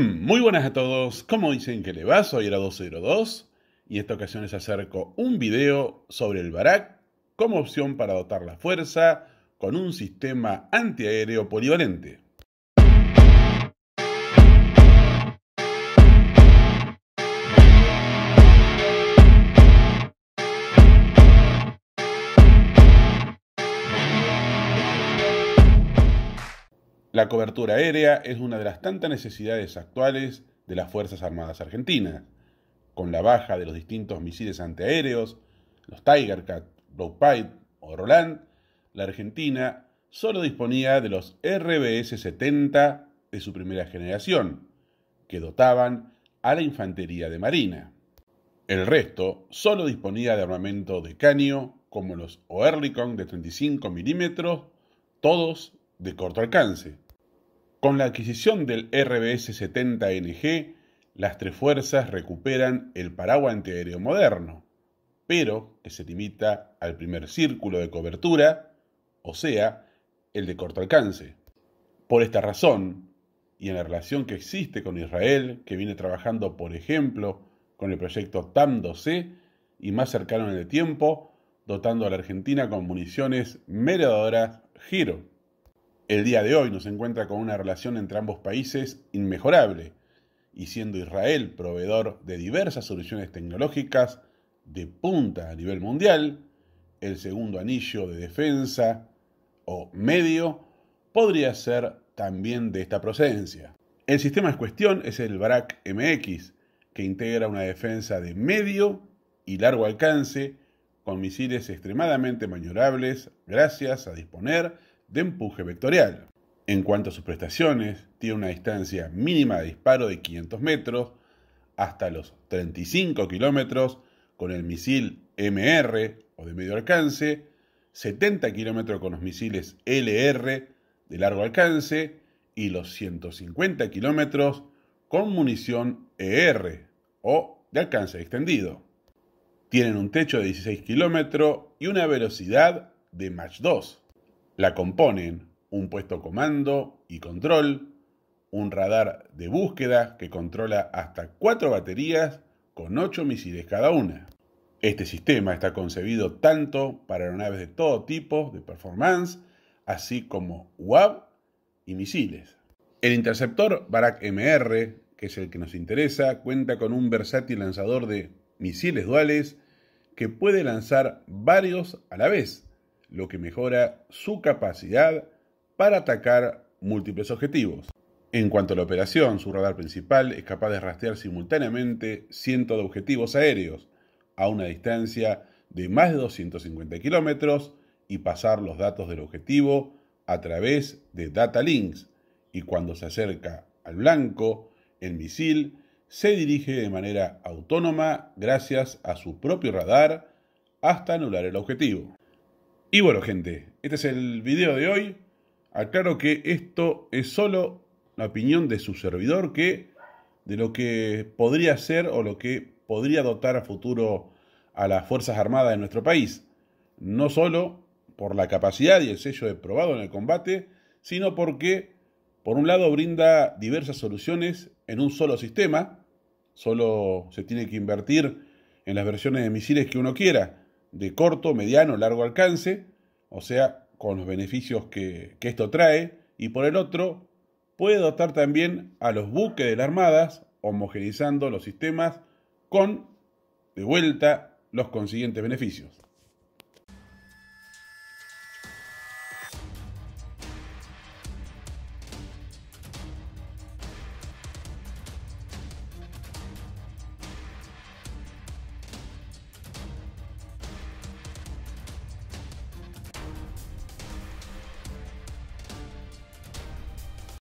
Muy buenas a todos, ¿cómo dicen que le va? Soy ARA 202 y en esta ocasión les acerco un video sobre el Barak como opción para dotar la fuerza con un sistema antiaéreo polivalente. La cobertura aérea es una de las tantas necesidades actuales de las Fuerzas Armadas Argentinas. Con la baja de los distintos misiles antiaéreos, los Tiger Cat, Rapier o Roland, la Argentina solo disponía de los RBS-70 de su primera generación, que dotaban a la infantería de marina. El resto solo disponía de armamento de caño, como los Oerlikon de 35 milímetros, todos de corto alcance. Con la adquisición del RBS-70NG, las tres fuerzas recuperan el paraguas antiaéreo moderno, pero que se limita al primer círculo de cobertura, o sea, el de corto alcance. Por esta razón, y en la relación que existe con Israel, que viene trabajando, por ejemplo, con el proyecto TAM-2C, y más cercano en el tiempo, dotando a la Argentina con municiones merodeadoras Giro. El día de hoy nos encuentra con una relación entre ambos países inmejorable, y siendo Israel proveedor de diversas soluciones tecnológicas de punta a nivel mundial, el segundo anillo de defensa o medio podría ser también de esta procedencia. El sistema en cuestión es el Barak MX, que integra una defensa de medio y largo alcance con misiles extremadamente maniobrables gracias a disponer de empuje vectorial. En cuanto a sus prestaciones, tiene una distancia mínima de disparo de 500 metros hasta los 35 kilómetros con el misil MR o de medio alcance, 70 kilómetros con los misiles LR de largo alcance y los 150 kilómetros con munición ER o de alcance extendido. Tienen un techo de 16 kilómetros y una velocidad de Mach 2. La componen un puesto comando y control, un radar de búsqueda que controla hasta 4 baterías con 8 misiles cada una. Este sistema está concebido tanto para aeronaves de todo tipo de performance, así como UAV y misiles. El interceptor Barak MR, que es el que nos interesa, cuenta con un versátil lanzador de misiles duales que puede lanzar varios a la vez, lo que mejora su capacidad para atacar múltiples objetivos. En cuanto a la operación, su radar principal es capaz de rastrear simultáneamente cientos de objetivos aéreos a una distancia de más de 250 kilómetros y pasar los datos del objetivo a través de data links, y cuando se acerca al blanco, el misil se dirige de manera autónoma gracias a su propio radar hasta anular el objetivo. Y bueno gente, este es el video de hoy. Aclaro que esto es solo la opinión de su servidor, que de lo que podría ser o lo que podría dotar a futuro a las Fuerzas Armadas de nuestro país. No solo por la capacidad y el sello de probado en el combate, sino porque, por un lado, brinda diversas soluciones en un solo sistema. Solo se tiene que invertir en las versiones de misiles que uno quiera, de corto, mediano, largo alcance, o sea, con los beneficios que esto trae, y por el otro, puede dotar también a los buques de las armadas, homogeneizando los sistemas con, de vuelta, los consiguientes beneficios.